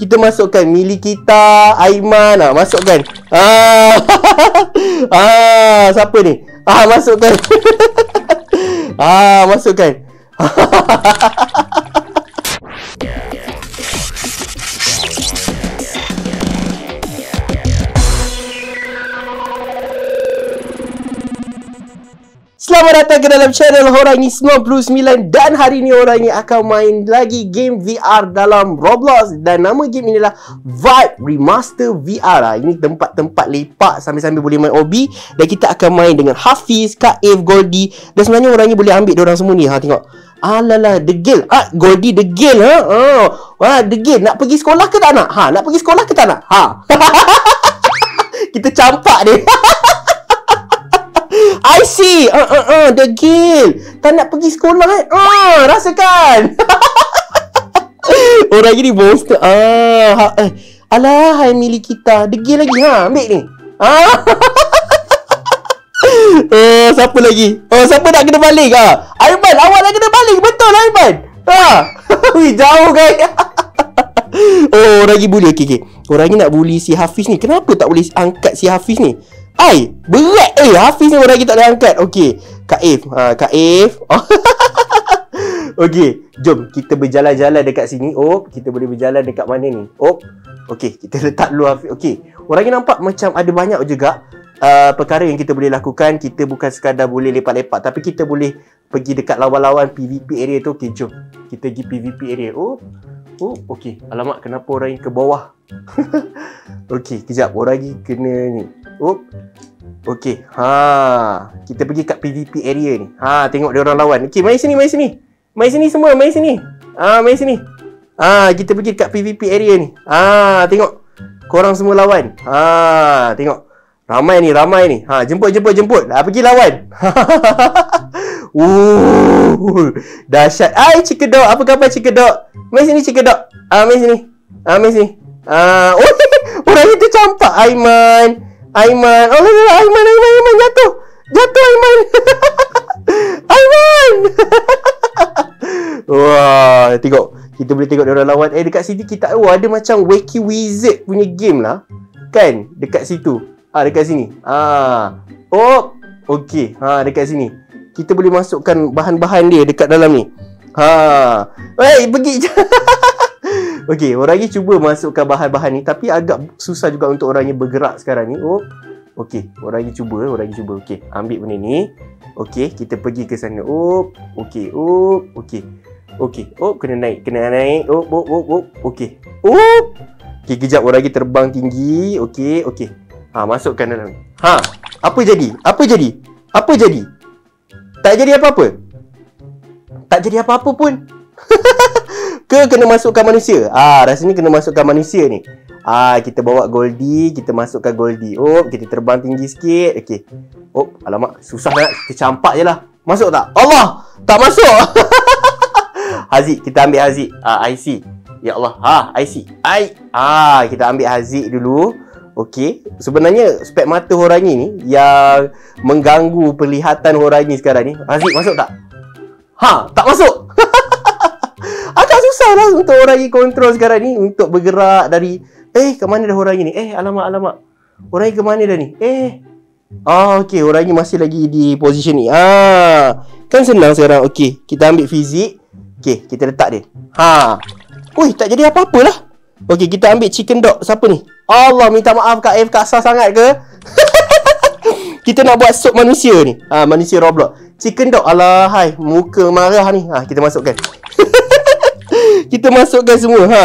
kita masukkan milik kita, Aiman. Ah, masukkan. Ah. Ah, siapa ni? Ah, masukkan. Ah, masukkan. Selamat datang ke dalam channel Horangnya 99. Dan hari ini Horangnya akan main lagi game VR dalam Roblox. Dan nama game inilah Vibe Remastered VR. Ini tempat-tempat lepak sambil-sambil boleh main hobi. Dan kita akan main dengan Hafiz, Kaif, Goldie. Dan sebenarnya Horangnya boleh ambil diorang semua ni. Ha, tengok. Alalah, degil. Ah, Goldie degil. Ha? Oh. Wah, degil. Nak pergi sekolah ke tak nak? Ha, nak pergi sekolah ke tak nak? Ha. Kita campak dia. I see. Degil. Tak nak pergi sekolah kan? Rasakan. Orang ni monster. Alah, hai milik kita. Degil lagi. Ha, ambil ni. Ah. Siapa lagi? Oh, siapa nak kena balik? Ha? Aiman, awak nak kena balik. Betul, Aiman. Ha. Wih, jauh kan? Oh, orang ni bully. Okay, okay. Orang ni nak bully si Hafiz ni. Kenapa tak boleh angkat si Hafiz ni? Ai, berat Hafiz ni orang kita tak boleh angkat. Okey, Kaif. Ha, Kaif. Oh. Okey, jom kita berjalan-jalan dekat sini. Oh, kita boleh berjalan dekat mana ni? Oh. Okey, kita letak dulu Hafiz. Okey. Orang ni nampak macam ada banyak juga perkara yang kita boleh lakukan. Kita bukan sekadar boleh lepak-lepak, tapi kita boleh pergi dekat lawan-lawan PVP area tu. Okey, jom. Kita pergi PVP area. Oh. Oh, okey. Alamak, kenapa orang ni ke bawah? Okey, kejap. Orang ni kena ni. Oh. Okey. Ha, kita pergi kat PVP area ni. Ha, tengok dia orang lawan. Okey, mari sini, mari sini. Mari sini semua, mari sini. Ah, mari sini. Ah, kita pergi kat PVP area ni. Ah, tengok. Korang semua lawan. Ah, tengok. Ramai ni, ramai ni. Ha, jemput. Ah, pergi lawan. Dahsyat. Ai, Cikedok. Apa khabar Cikedok? Mari sini Cikedok. Ah, mari sini. Ah, mari sini. Ah, oh, orang ni tercampak. Aiman. Aiman. Oh, Aiman jatuh. Jatuh Aiman. Aiman. Wah, tengok. Kita boleh tengok dia orang lawan. Eh, dekat sini kita ada macam Wacky Wizard punya game lah. Kan? Dekat situ. Ah, dekat sini. Ah. Oh. Okey. Ha, dekat sini. Kita boleh masukkan bahan-bahan dia dekat dalam ni. Ha. Wei, pergi je. Okey, orang ni cuba masukkan bahan-bahan ni tapi agak susah juga untuk orangnya bergerak sekarang ni. Oh. Okey, orang ni cuba. Okey, ambil benda ni. Okey, kita pergi ke sana. Oh. Okey. Oh. Okey. Okey. Oh, kena naik. Oh. Okey. Oh. Okey, kejap orang ni terbang tinggi. Okey. Ha, masukkan dalam. Ha. Apa jadi? Tak jadi apa-apa pun. Kena masukkan manusia. Ah, rasanya kena masukkan manusia ni. Ah, kita bawa Goldie, kita masukkan Goldie. Oh, kita terbang tinggi sikit. Okey. Oh, alamak, susah nak kecampak jelah. Masuk tak? Allah, tak masuk. Haziq, kita ambil Haziq. Ah, IC. Ya Allah. Ha, IC. Kita ambil Haziq dulu. Okey, sebenarnya spek mata Horangi ni yang mengganggu perlihatan Horangi sekarang ni. Haziq, masuk tak? Ha, tak masuk. Agak susahlah untuk Horangi kontrol sekarang ni untuk bergerak dari ke mana dah Horangi ni? Alamak. Horangi ke mana dah ni? Okey, Horangi masih lagi di position ni. Kan senang sekarang. Okey, kita ambil fizik. Okey, kita letak dia. Ha. Oi, tak jadi apa-apalah. Okey, kita ambil chicken dog. Siapa ni? Allah, minta maaf Kak F, Kak Sah sangat ke? Kita nak buat sop manusia ni. Ha, manusia Roblox. Chicken dog. Alah, hai. Muka marah ni. Ha, kita masukkan. Kita masukkan semua. Ha.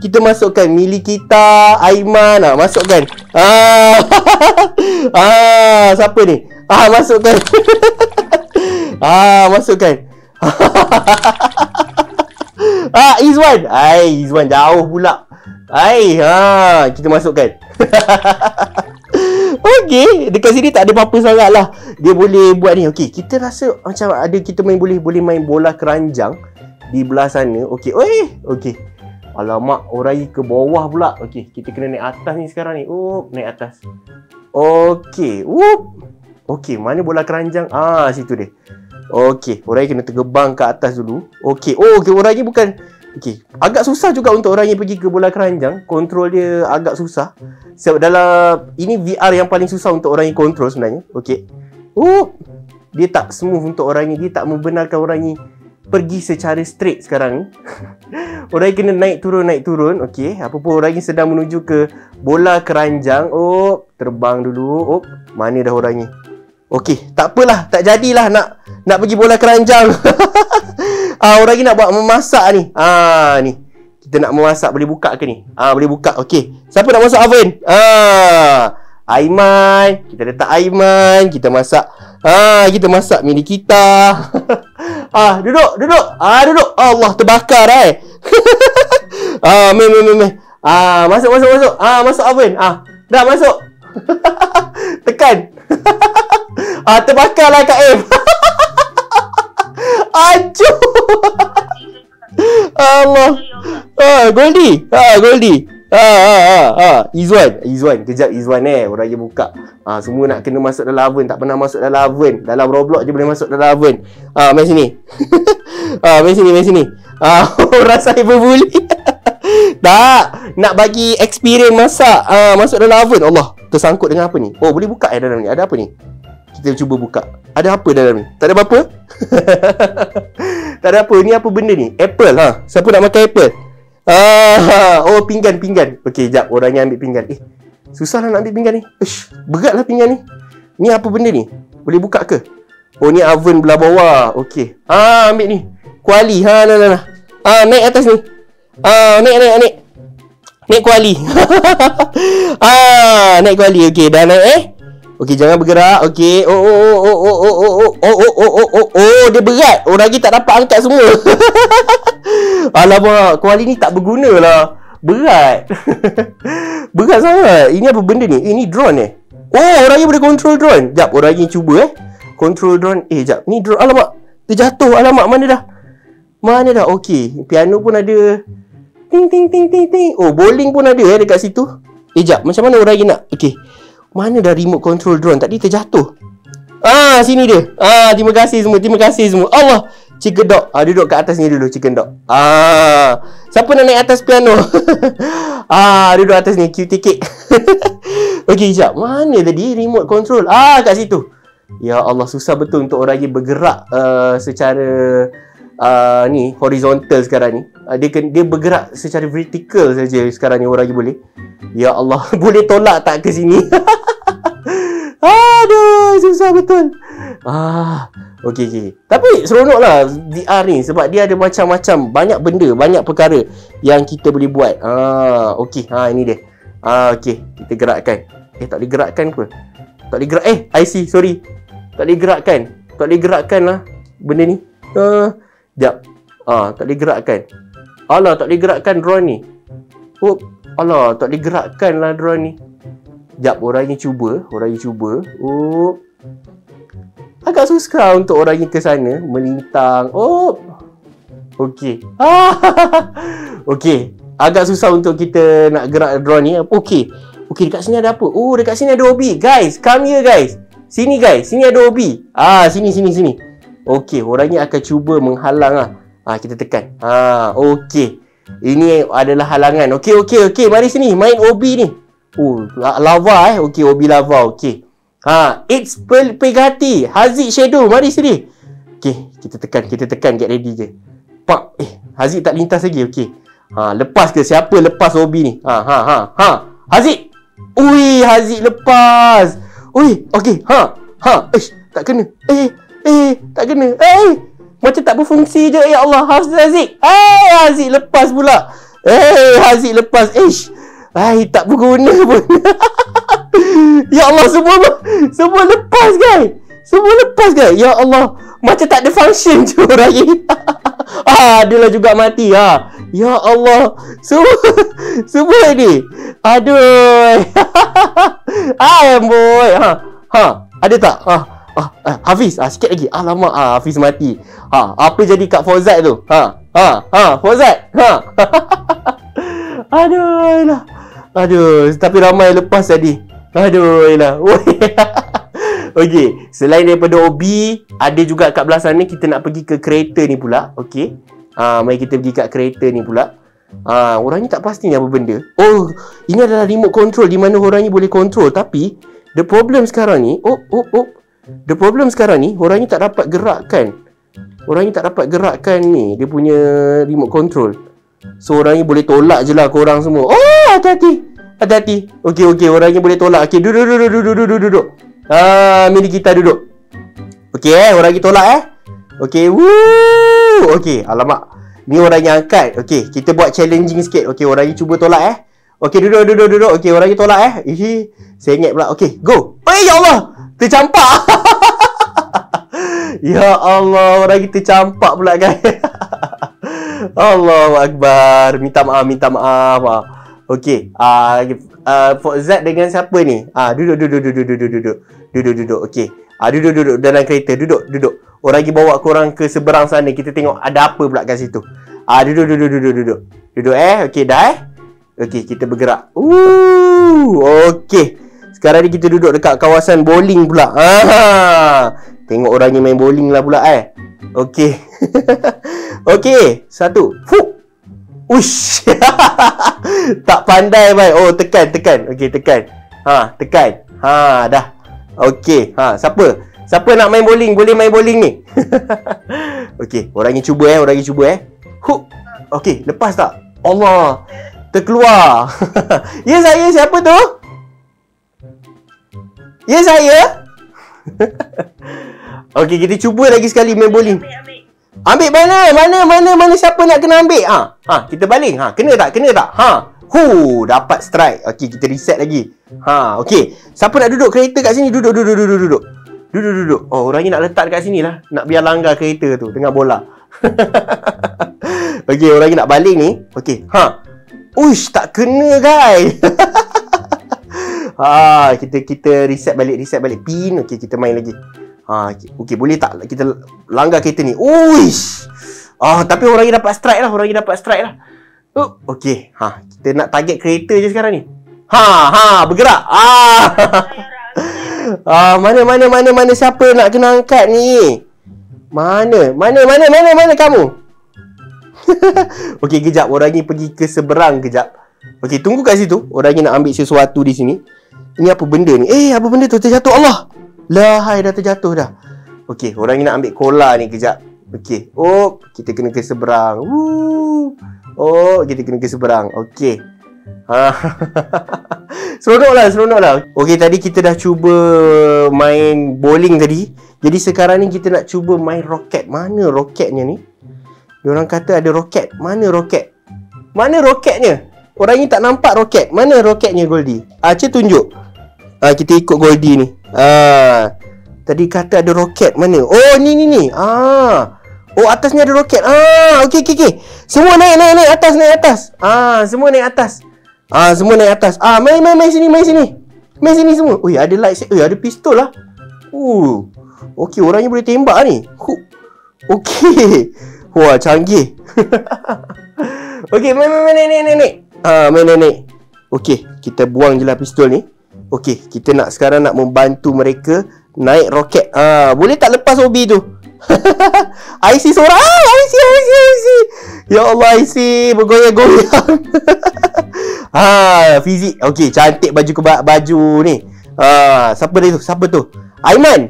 Kita masukkan milik kita, Aiman. Ha, masukkan. Ah. Ah, siapa ni? Ah, masukkan. Ah, masukkan. Ah, Izwan. Ai, Izwan jauh pula. Hai, ha, kita masukkan. Okey, dekat sini tak ada apa-apa sangatlah. Dia boleh buat ni. Okey, kita rasa macam ada kita main boleh main bola keranjang di belah sana. Okey. Oi, okey. Alamak, orang ke bawah pula. Okey, kita kena naik atas ni sekarang ni. Oh, naik atas. Okey. Whoop. Okey, mana bola keranjang? Ah, situ dia. Okey, orang kena terbang ke atas dulu. Okey. Oh, okay, orang ni bukan Okey, agak susah juga untuk orang yang pergi ke bola keranjang. Kontrol dia agak susah. Sebab dalam ini VR yang paling susah untuk orang yang kontrol sebenarnya. Okey. Dia tak smooth untuk orang ni. Dia tak membenarkan orang ni pergi secara straight sekarang ni. Orang ni kena naik turun. Okey, apa pun orang ni sedang menuju ke bola keranjang. Terbang dulu. Mana dah orang ni? Okey, tak apalah, tak jadilah nak pergi bola keranjang. Orang ni nak buat memasak ni. Ni. Kita nak memasak, boleh buka ke ni? Boleh buka. Okey. Siapa nak masuk oven? Aiman. Kita letak Aiman, kita masak. Kita masak mini kita. Duduk. Duduk. Allah, terbakar meh. Masuk. Masuk oven. Dah masuk. Tekan. Terbakarlah Kaif. Aduh. Allah. Goldie. Goldie. Izwan. Kejap Izwan orang dia buka. Semua nak kena masuk dalam oven, tak pernah masuk dalam oven. Dalam Roblox je boleh masuk dalam oven. Mari sini. Mari sini. Orang saya berbuli. Tak. Nak bagi experience masak. Masuk dalam oven. Allah, tersangkut dengan apa ni? Boleh buka dalam ni. Ada apa ni? Kita cuba buka. Ada apa dalam ni? Tak ada apa-apa? Tak ada apa. Ni apa benda ni? Apple Siapa nak makan apple? Pinggan. Okey, jap. Orangnya ambil pinggan. Susahlah nak ambil pinggan ni. Beratlah pinggan ni. Ni apa benda ni? Boleh buka ke? Ni oven belah bawah. Okey. Ambil ni. Kuali. Nah. Naik atas ni. Naik. Naik kuali. Naik kuali. Okey, dah naik Okey, jangan bergerak. Okey. Dia berat. Orang lagi tak dapat angkat semua. Alamak, kuali ni tak berguna lah. Berat. Berat sangat. Ini apa benda ni? Ini drone orang ni boleh kontrol drone. Jap, orang ni cuba kontrol drone. Jap. Ni drone. Alamak. Dia jatuh. Alamak, mana dah? Mana dah? Okey. Piano pun ada. Ting ting ting ting ting. Bowling pun ada dekat situ. Jap. Macam mana orang ni nak? Okey. Mana dah remote control drone? Tadi terjatuh. Sini dia. Terima kasih semua. Allah. Chicken dog. Duduk kat atas ni dulu chicken dog. Siapa nak naik atas piano? Duduk atas ni. Cutie cake. Okey, sekejap. Mana tadi remote control? Kat situ. Ya Allah, susah betul untuk orang yang bergerak secara ni horizontal sekarang ni. Dia bergerak secara vertikal saja sekarang ni orang yang boleh. Ya Allah, boleh tolak tak ke sini? Aduh, susah betul. Okey. Tapi seronoklah VR ni sebab dia ada macam-macam, banyak benda, banyak perkara yang kita boleh buat. Okey, ini dia. Okey, kita gerakkan. Tak boleh gerakkan ke? Tak boleh gerak. IC, sorry. Tak boleh gerakkan. Tak boleh gerakkanlah benda ni. Jap. Tak boleh gerakkan. Alah, tak boleh gerakkan drone ni. Alah, tak boleh gerakkan lah drone ni. Sekejap, orang ni cuba. Agak susah untuk orang ni ke sana. Melintang. Okey. Okey. Agak susah untuk kita nak gerak drone ni. Okey, dekat sini ada apa? Dekat sini ada obi. Guys, come here guys. Sini guys, sini ada obi. Sini. Okey, orang ni akan cuba menghalang lah. Kita tekan. Okey. Ini adalah halangan. Okey. Mari sini. Main OB ni. Lava Okey, OB lava. Okey. It's Pegati. Haziq shadow. Mari sini. Okey, kita tekan. Get ready je. Pak. Haziq tak lintas lagi. Okey. Lepas ke? Siapa lepas OB ni? Haziq. Ui, Haziq lepas. Ui, okey. Tak kena. Tak kena. Macam tak berfungsi je. Ya Allah, Haziq. Haziq lepas pula. Haziq lepas. Tak berguna pun. Ya Allah, semua lepas guys. Ya Allah, macam tak ada function je orang ni. Adalah juga mati. Ya Allah, semua ni. Aduh. Amboi. Ada tak? Hafiz, sikit lagi. Alamak, Hafiz mati. Apa jadi kat Fauzat tu? Fauzat. Aduh, tapi ramai lepas tadi. Okey, selain daripada OB, ada juga kat belah sana kita nak pergi ke kereta ni pula. Okey. Mari kita pergi kat kereta ni pula. Orang ni tak pasti ni apa benda. Oh, ini adalah remote control di mana orang ni boleh control. Tapi the problem sekarang ni, the problem sekarang ni, orang ni tak dapat gerakkan. Orang ni tak dapat gerakkan ni dia punya remote control. So orang ni boleh tolak je lah korang semua. Oh, hati-hati. Hati-hati. Okey, okey, orang ni boleh tolak. Okey, duduk. Mari kita duduk. Okey, orang ni tolak Okey, woo. Okey, alamak. Ni orang yang angkat. Okey, kita buat challenging sikit. Okey, orang ni cuba tolak Okey, duduk. Okey, orang ni tolak Ihi, sengit pula. Okey, go. Ya Allah, tercampak. Ya Allah, orang kita campak pula guys. Allahu Akbar. Minta maaf. Okey. For Zat dengan siapa ni? Duduk. Okey. Duduk dalam kereta. Duduk. Orang lagi bawa korang ke seberang sana. Kita tengok ada apa pula kat situ. Duduk. Duduk. Okey dah Okey, kita bergerak. Okey. Sekarang ni kita duduk dekat kawasan bowling pula. Tengok orang ni main bowling lah pula Okey. Okey, satu. Fuh. Ush. Tak pandai bai. Oh, tekan. Okey, tekan. Tekan. Dah. Okey. Siapa? Siapa nak main bowling? Boleh main bowling ni. Okey, orang ni cuba . Hook. Okey, lepas tak? Allah. Terkeluar. Ya saya, siapa tu? Ya saya. Okey, kita cuba lagi sekali main bowling. Ambil mana siapa nak kena ambil kita baling kena tak dapat strike. Okey, kita reset lagi. Okey, siapa nak duduk kereta kat sini? Duduk. Oh, orang ni nak letak dekat sinilah, nak biar langgar kereta tu tengah bola. Okey, orang ni nak baling ni. Okey. Uish, tak kena guys. Kita reset balik pin. Okey, kita main lagi. Okey, boleh tak kita langgar kereta ni? Uish. Tapi orang ni dapat strike lah. Okey. Kita nak target kereta je sekarang ni. Bergerak. Mana siapa nak kena angkat ni? Mana kamu? Okey, kejap. Orang ni pergi ke seberang kejap. Okey, tunggu kat situ. Orang ni nak ambil sesuatu di sini. Ini apa benda ni? Apa benda tu? Terjatuh. Allah. Lahai, dah terjatuh dah. Okey, orang ni nak ambil cola ni kejap. Okey. Kita kena ke seberang. Okey. Seronoklah. Okey, tadi kita dah cuba main bowling tadi. Jadi sekarang ni kita nak cuba main roket. Mana roketnya ni? Diorang kata ada roket. Mana roketnya? Orang ni tak nampak roket. Mana roketnya, Goldie? Acik tunjuk. Kita ikut Goldie ni. Tadi kata ada roket. Mana? Oh, ni. Oh, atasnya ada roket. Okey. Semua naik atas, semua naik atas. Main sini semua. Oi, ada light set. Oi, ada pistol lah. Okey, orangnya boleh tembak ni. Okey. Wah, canggih. Okey, main. Main. Okey, kita buang je lah pistol ni. Okey, kita nak sekarang nak membantu mereka naik roket. Boleh tak lepas hobi tu? Aisyah seorang. Aisyah. Ya Allah, Aisyah bergoyang-goyang. Fizik. Okey, cantik baju ni. Siapa dia tu? Aiman.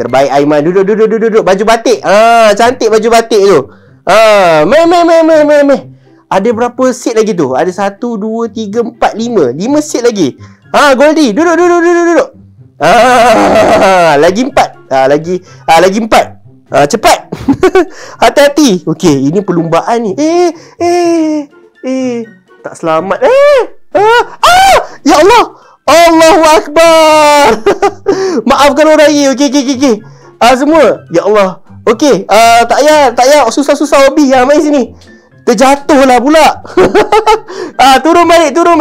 Terbaik Aiman. Duduk. Baju batik. Cantik baju batik tu. Meh. Ada berapa set lagi tu? Ada 1, 2, 3, 4, 5. 5 set lagi. Goldie, duduk. Lagi 4. Lagi 4. Cepat. Hati-hati. Okey, ini perlumbaan ni. Tak selamat. Ya Allah. Allahu Akbar. Maafkan orang ni. Okey. Semua. Ya Allah. Okey, tak payah susah-susah hobi. Main sini. Terjatuhlah pula. Turun balik. Turun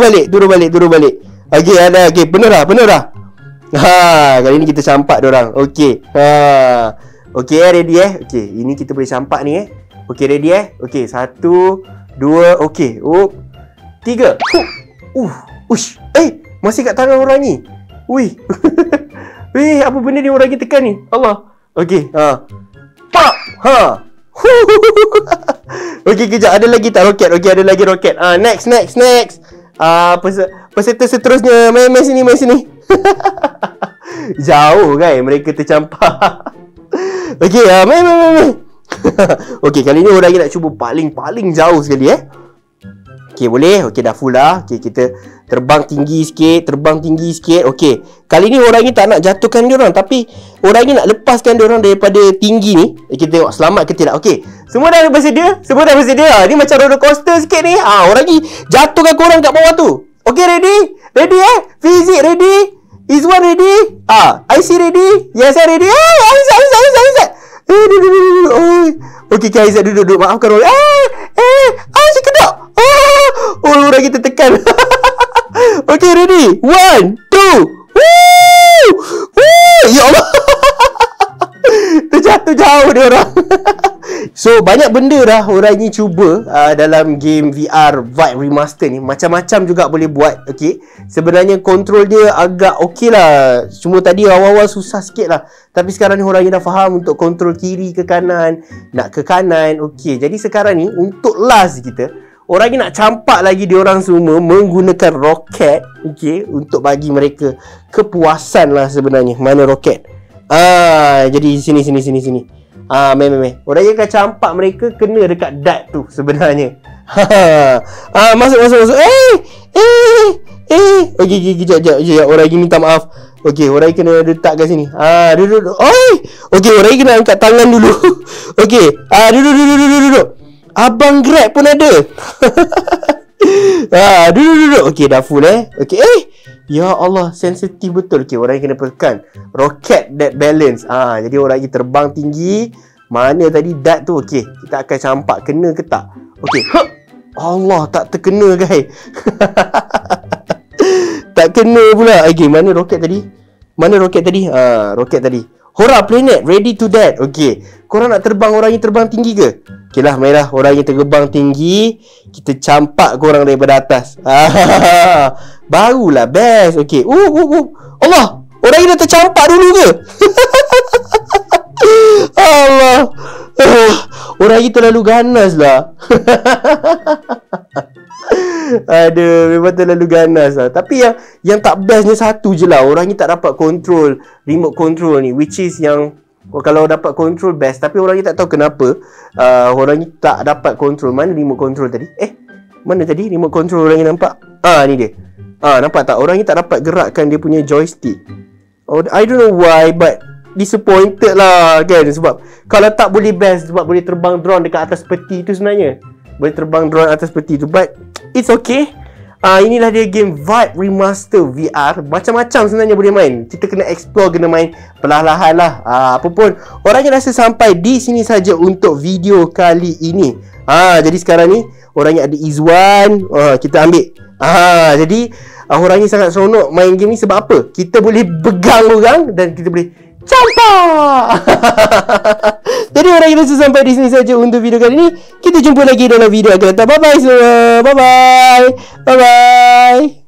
balik. Okey, ada. Okey, penuh dah. Kali ni kita campak dia orang. Okey. Okey, ready Okey, ini kita boleh campak ni Okey, ready Okey, 1, 2, okey. 3. Ush. Masih kat tangan orang ni. Wih. Apa benda ni orang kita tekan ni? Allah. Okey. Ha. Pak. Ha. Okey, kejap. Ada lagi tak roket? Okey, ada lagi roket. Ah, next. Ah, peserta seterusnya. Main sini. Jauh kan mereka tercampak. Okey, main. Okey, kali ni orang lagi nak cuba paling jauh sekali eh. Okey, boleh. Okey, dah full dah. Okey, kita terbang tinggi sikit. Okey. Kali ni orang ni tak nak jatuhkan dia orang, tapi orang ni nak lepaskan dia orang daripada tinggi ni. Kita tengok selamat ke tidak. Okey. Semua dah bersih dia. Ha, ni macam roller coaster sikit ni. Ah, orang ni jatuhkan korang kat bawah tu. Okey, ready eh? Fizik ready? Izwan ready? Ah, Aisyah ready? Yes, saya ready. Ah, Aisyah. Okey, Aisyah duduk. Maafkan orang. Aisyah kedok. Oh, orang kita tekan. Okey, ready. 1, 2. Woo! Woo! Ya Allah. Terjatuh jauh dia orang. So, banyak benda dah orang ni cuba dalam game VR Vibe Remaster ni. Macam-macam juga boleh buat. Okey. Sebenarnya kontrol dia agak okey lah. Cuma tadi awal-awal susah sikit lah. Tapi sekarang ni orang ni dah faham untuk kontrol kiri ke kanan, nak ke kanan. Okey. Jadi sekarang ni untuk last kita, orang ni nak campak lagi diorang semua menggunakan roket. Okey, untuk bagi mereka kepuasan lah sebenarnya. Mana roket? Jadi sini. Main. Orang ni akan campak mereka kena dekat dart tu sebenarnya. Masuk. Okey, kejap. Orang ni minta maaf. Okey, orang ni kena letak kat sini. Duduk. Oi. Okey, orang ni kena angkat tangan dulu. Okey. Duduk. Abang Grab pun ada. Duduk. Okey, dah full eh. Okey. Ya Allah, sensitif betul. Okey, orang kena pekan. Rocket that balance. Jadi orang ni terbang tinggi. Mana tadi dart tu? Okey, kita akan campak kena ke tak? Okey. Allah, tak terkena guys. Tak kena pula. Okey, mana roket tadi? Roket tadi. Hora planet ready to that. Okey. Korang nak terbang, orang ni terbang tinggi ke? Okey lah, mainlah. Orang ni terbang tinggi. Kita campak korang daripada atas. Barulah best. Okey. Allah. Orang ni dah tercampak dulu ke? Allah. Orang ni terlalu ganas lah. Aduh, memang terlalu ganas lah. Tapi yang tak bestnya satu je lah. Orang ni tak dapat kontrol remote control ni, which is yang kalau dapat control best, tapi orang ni tak tahu kenapa orang ni tak dapat control. Mana remote control tadi? Mana tadi remote control orang ni nampak? Ni dia. Nampak tak? Orang ni tak dapat gerakkan dia punya joystick. Oh, I don't know why, but disappointed lah kan. Sebab kalau tak boleh best, sebab boleh terbang drone dekat atas peti tu sebenarnya. Boleh terbang drone atas peti tu, but it's okay. Inilah dia game Vibe Remaster VR. Macam-macam sebenarnya boleh main. Kita kena explore, kena main perlahan-lahan lah. Apa pun, orangnya rasa sampai di sini saja untuk video kali ini. Jadi sekarang ni orangnya ada Izwan. Kita ambil. Jadi orangnya sangat seronok main game ni sebab apa? Kita boleh pegang orang dan kita boleh campak. Jadi orang kita sudah sampai di sini saja untuk video kali ini. Kita jumpa lagi dalam video akan datang. Bye bye semua. Bye bye.